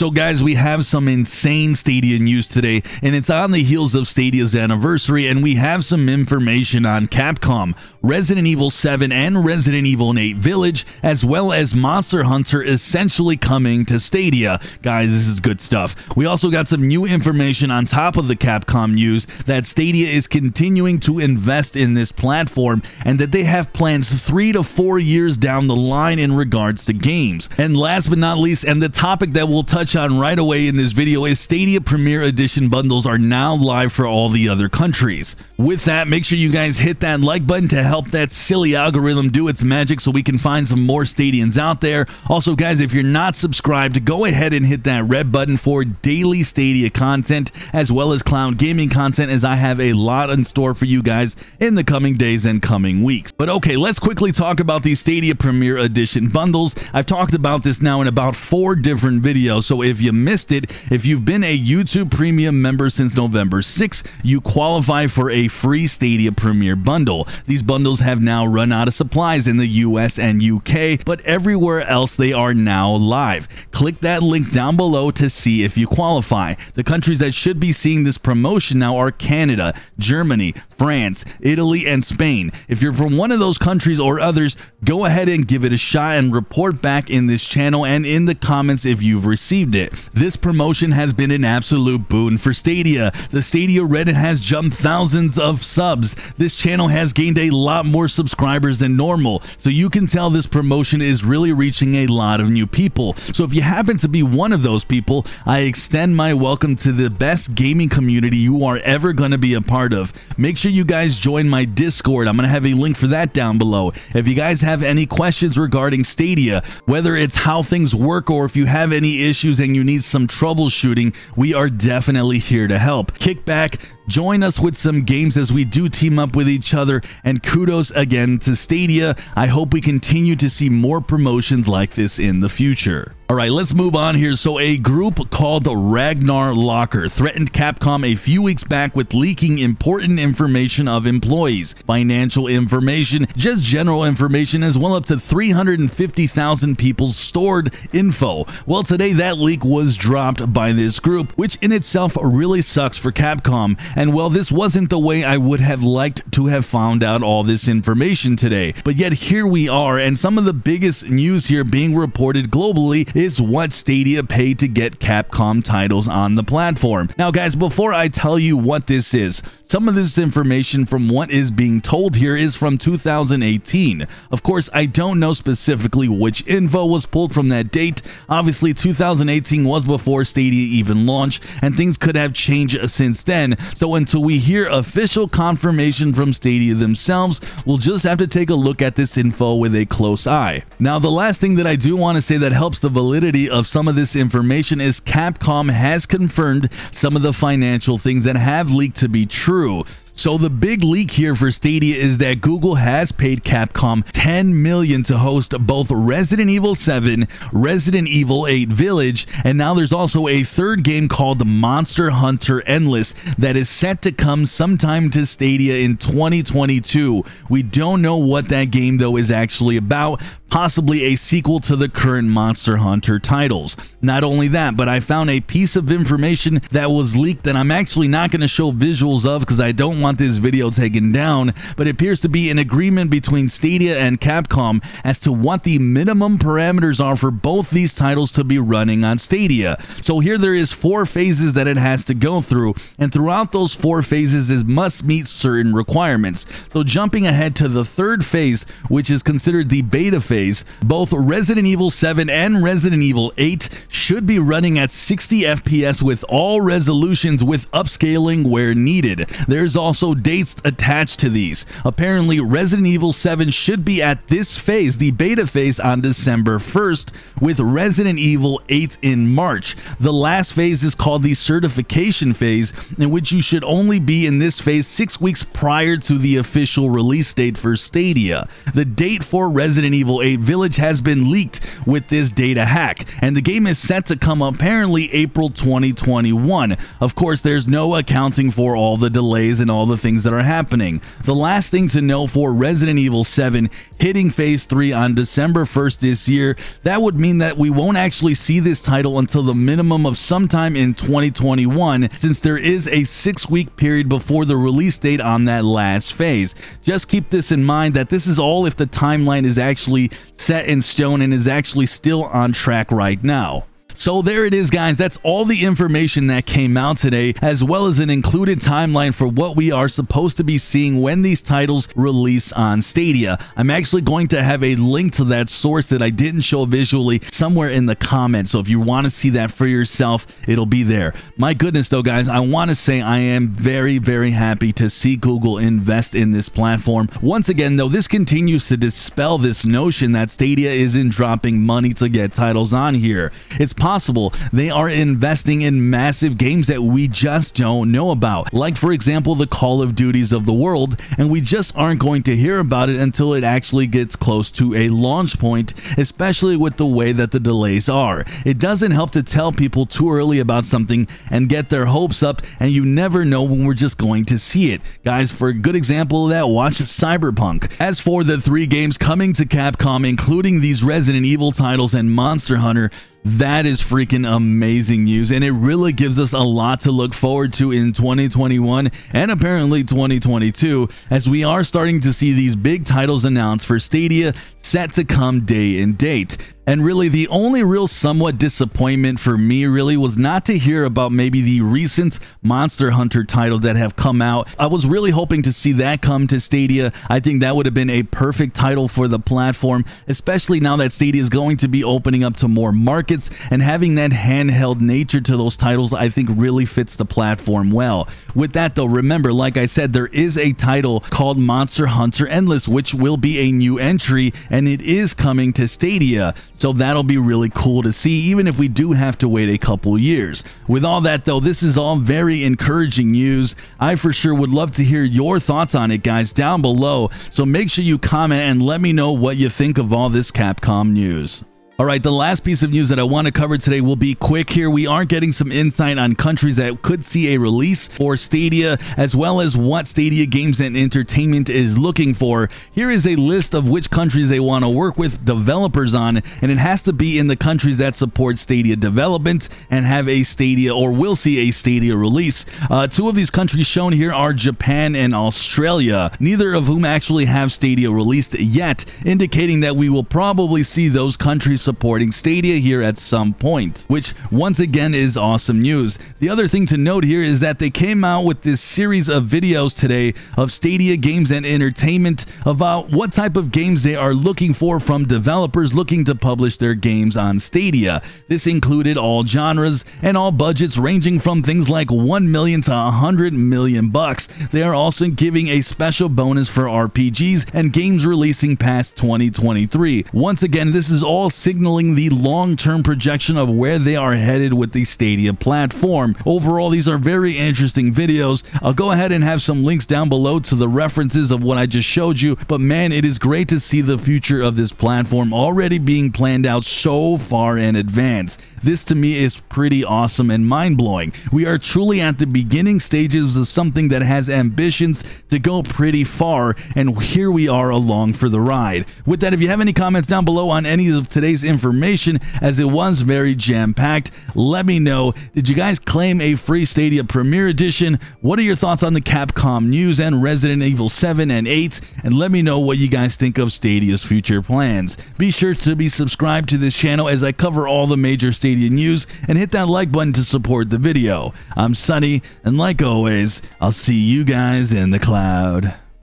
So guys, we have some insane Stadia news today, and it's on the heels of Stadia's anniversary, and we have some information on Capcom, Resident Evil 7 and Resident Evil 8 Village, as well as Monster Hunter essentially coming to Stadia. Guys, this is good stuff. We also got some new information on top of the Capcom news that Stadia is continuing to invest in this platform and that they have plans 3 to 4 years down the line in regards to games. And last but not least, and the topic that we'll touch on right away in this video, is Stadia Premiere Edition bundles are now live for all the other countries. With that, make sure you guys hit that like button to help that silly algorithm do its magic so we can find some more Stadians out there. Also guys, if you're not subscribed, go ahead and hit that red button for daily Stadia content as well as cloud gaming content, as I have a lot in store for you guys in the coming days and coming weeks. But okay, let's quickly talk about these Stadia Premiere Edition bundles. I've talked about this now in about 4 different videos, so if you missed it, if you've been a YouTube Premium member since November 6, you qualify for a free Stadia Premiere bundle. These bundles have now run out of supplies in the US and UK, but everywhere else they are now live. Click that link down below to see if you qualify. The countries that should be seeing this promotion now are Canada, Germany, France, Italy, and Spain. If you're from one of those countries or others, go ahead and give it a shot and report back in this channel and in the comments if you've received it. This promotion has been an absolute boon for Stadia. The Stadia Reddit has jumped thousands of subs. This channel has gained a lot more subscribers than normal, so you can tell this promotion is really reaching a lot of new people. So if you happen to be one of those people, I extend my welcome to the best gaming community you are ever going to be a part of. Make sure you guys join my Discord. I'm going to have a link for that down below. If you guys have any questions regarding Stadia, whether it's how things work or if you have any issues and you need some troubleshooting, we are definitely here to help. Kick back, join us with some games as we do team up with each other, and kudos again to Stadia. I hope we continue to see more promotions like this in the future. Alright, let's move on here. So a group called the Ragnar Locker threatened Capcom a few weeks back with leaking important information of employees, financial information, just general information, as well up to 350,000 people's stored info. Well, today that leak was dropped by this group, which in itself really sucks for Capcom. And well, this wasn't the way I would have liked to have found out all this information today. But yet here we are, and some of the biggest news here being reported globally is what Stadia paid to get Capcom titles on the platform. Now guys, before I tell you what this is, some of this information from what is being told here is from 2018. Of course, I don't know specifically which info was pulled from that date. Obviously, 2018 was before Stadia even launched, and things could have changed since then. So until we hear official confirmation from Stadia themselves, we'll just have to take a look at this info with a close eye. Now, the last thing that I do want to say that helps the validity of some of this information is Capcom has confirmed some of the financial things that have leaked to be true. So the big leak here for Stadia is that Google has paid Capcom $10 million to host both Resident Evil 7, Resident Evil 8 Village, and now there's also a third game called Monster Hunter Endless that is set to come sometime to Stadia in 2022. We don't know what that game though is actually about, possibly a sequel to the current Monster Hunter titles. Not only that, but I found a piece of information that was leaked that I'm actually not going to show visuals of because I don't want this video taken down, but it appears to be an agreement between Stadia and Capcom as to what the minimum parameters are for both these titles to be running on Stadia. So here there is 4 phases that it has to go through, and throughout those 4 phases it must meet certain requirements. So jumping ahead to the third phase, which is considered the beta phase, both Resident Evil 7 and Resident Evil 8 should be running at 60 FPS with all resolutions with upscaling where needed. There's also dates attached to these. Apparently, Resident Evil 7 should be at this phase, the beta phase, on December 1st, with Resident Evil 8 in March. The last phase is called the certification phase, in which you should only be in this phase 6 weeks prior to the official release date for Stadia. The date for Resident Evil 8 Village has been leaked with this data hack, and the game is set to come apparently April 2021. Of course, there's no accounting for all the delays and all all the things that are happening. The last thing to know for Resident Evil 7 hitting Phase 3 on December 1st this year, that would mean that we won't actually see this title until the minimum of sometime in 2021, since there is a 6-week period before the release date on that last phase. Just keep this in mind, that this is all if the timeline is actually set in stone and is actually still on track right now. So there it is, guys. That's all the information that came out today, as well as an included timeline for what we are supposed to be seeing when these titles release on Stadia. I'm actually going to have a link to that source that I didn't show visually somewhere in the comments, so if you want to see that for yourself, it'll be there. My goodness, though, guys, I want to say I am very, very happy to see Google invest in this platform. Once again, though, this continues to dispel this notion that Stadia isn't dropping money to get titles on here. It's possible they are investing in massive games that we just don't know about, like, for example, the Call of Duties of the world, and we just aren't going to hear about it until it actually gets close to a launch point, especially with the way that the delays are. It doesn't help to tell people too early about something and get their hopes up, and you never know when we're just going to see it. Guys, for a good example of that, watch Cyberpunk. As for the 3 games coming to Capcom, including these Resident Evil titles and Monster Hunter, that is freaking amazing news, and it really gives us a lot to look forward to in 2021 and apparently 2022, as we are starting to see these big titles announced for Stadia set to come day and date. And really, the only real somewhat disappointment for me really was not to hear about maybe the recent Monster Hunter titles that have come out. I was really hoping to see that come to Stadia. I think that would have been a perfect title for the platform, especially now that Stadia is going to be opening up to more markets, and having that handheld nature to those titles I think really fits the platform well. With that, though, remember, like I said, there is a title called Monster Hunter Endless, which will be a new entry, and it is coming to Stadia. So that'll be really cool to see, even if we do have to wait a couple years. With all that, though, this is all very encouraging news. I for sure would love to hear your thoughts on it, guys, down below. So make sure you comment and let me know what you think of all this Capcom news. Alright, the last piece of news that I want to cover today will be quick here. We are getting some insight on countries that could see a release for Stadia, as well as what Stadia Games and Entertainment is looking for. Here is a list of which countries they want to work with developers on, and it has to be in the countries that support Stadia development and have a Stadia or will see a Stadia release. 2 of these countries shown here are Japan and Australia, neither of whom actually have Stadia released yet, indicating that we will probably see those countries supporting Stadia here at some point, which once again is awesome news. The other thing to note here is that they came out with this series of videos today of Stadia Games and Entertainment about what type of games they are looking for from developers looking to publish their games on Stadia. This included all genres and all budgets, ranging from things like $1 million to $100 million. They are also giving a special bonus for RPGs and games releasing past 2023. Once again, this is all signaling the long-term projection of where they are headed with the Stadia platform. Overall, these are very interesting videos. I'll go ahead and have some links down below to the references of what I just showed you, but man, it is great to see the future of this platform already being planned out so far in advance. This to me is pretty awesome and mind-blowing. We are truly at the beginning stages of something that has ambitions to go pretty far, and here we are along for the ride. With that, if you have any comments down below on any of today's information, as it was very jam-packed, let me know. Did you guys claim a free Stadia Premiere Edition? What are your thoughts on the Capcom news and Resident Evil 7 and 8? And let me know what you guys think of Stadia's future plans. Be sure to be subscribed to this channel as I cover all the major Stadia news, and hit that like button to support the video. I'm Sunny, and like always, I'll see you guys in the cloud.